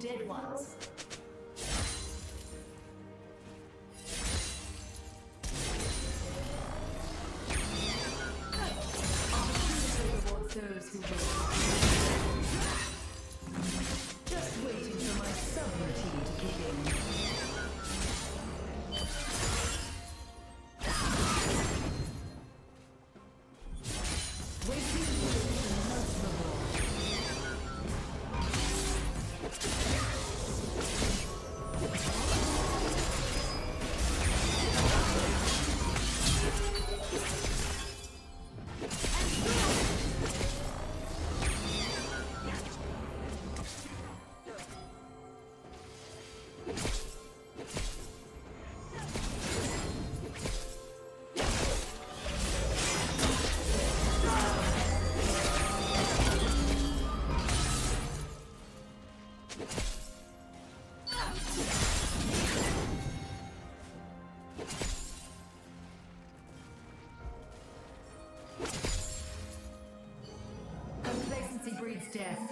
Dead ones. Opportunity towards those who wait. Just waiting for my subroutine to kick in. Death.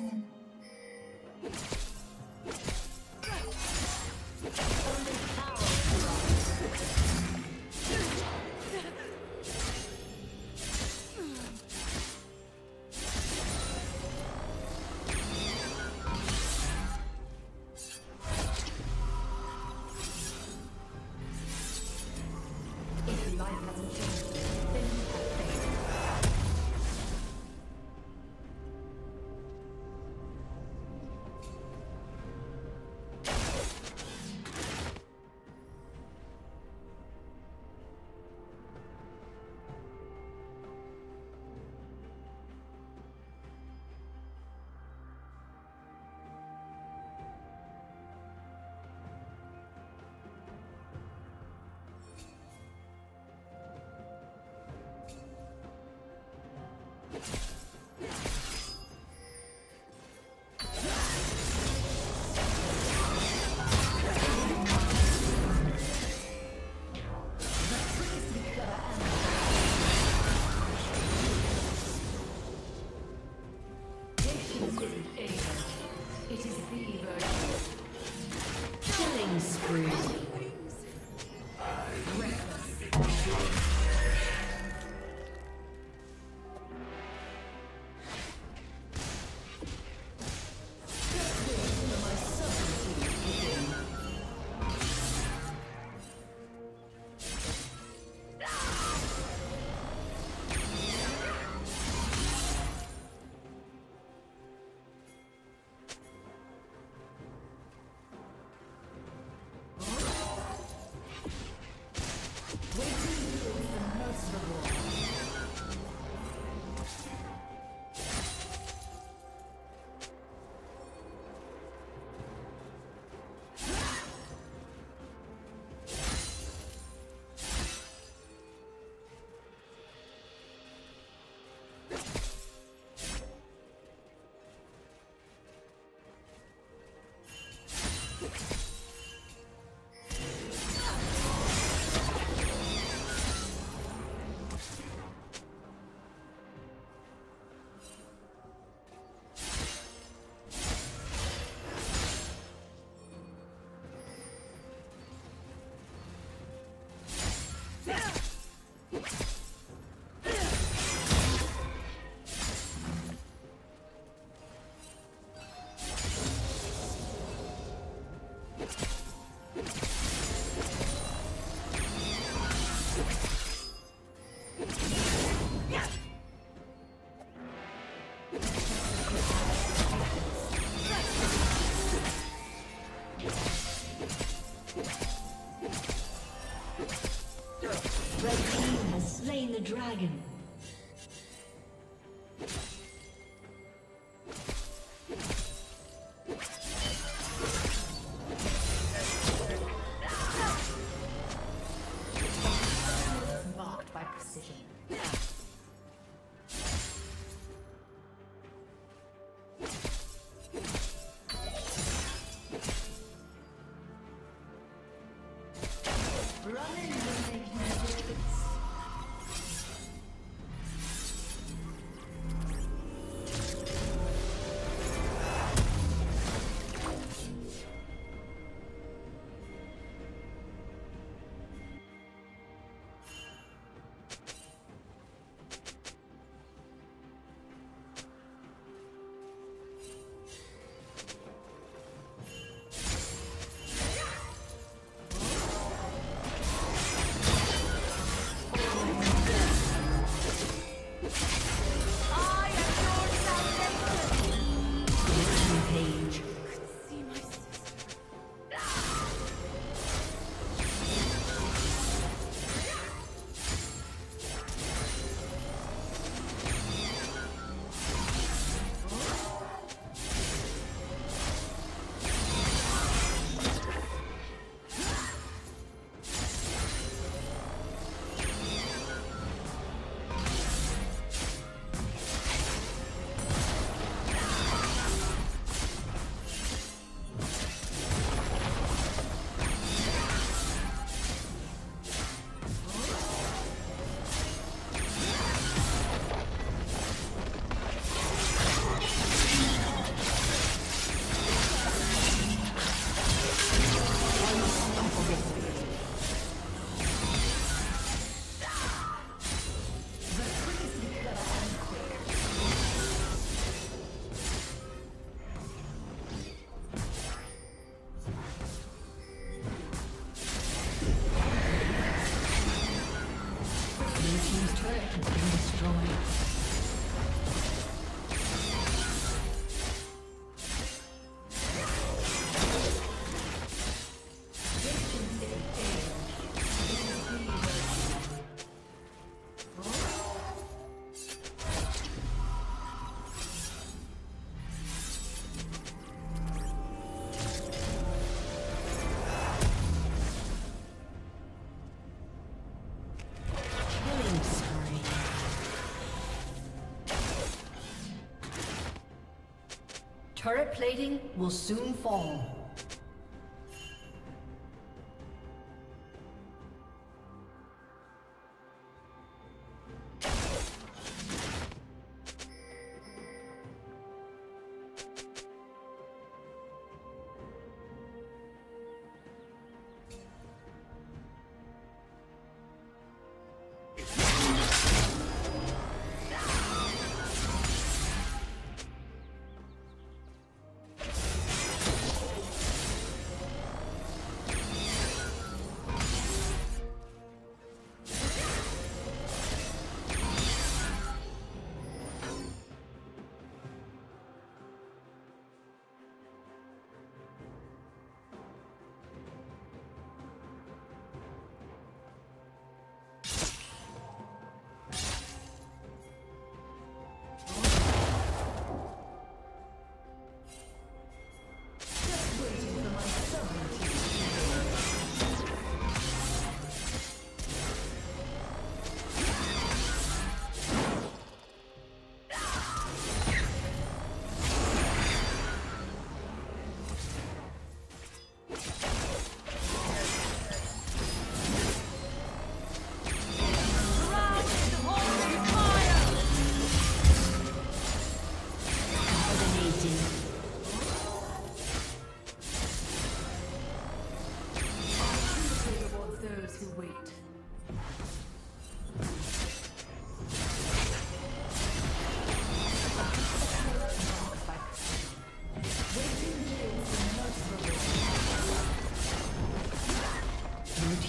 Dragon. Marked by precision. Turret plating will soon fall.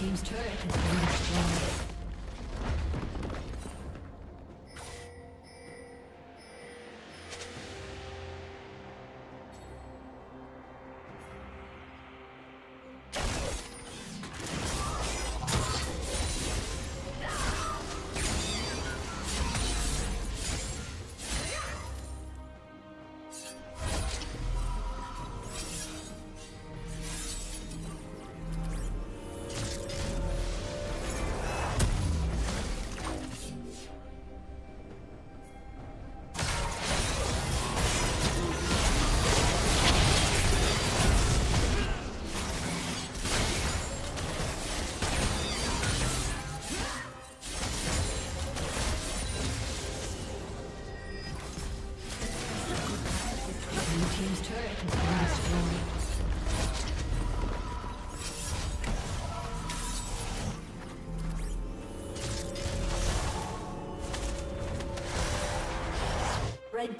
Team's turret has been destroyed. Red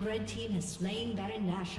Red team has slain Baron Nashor.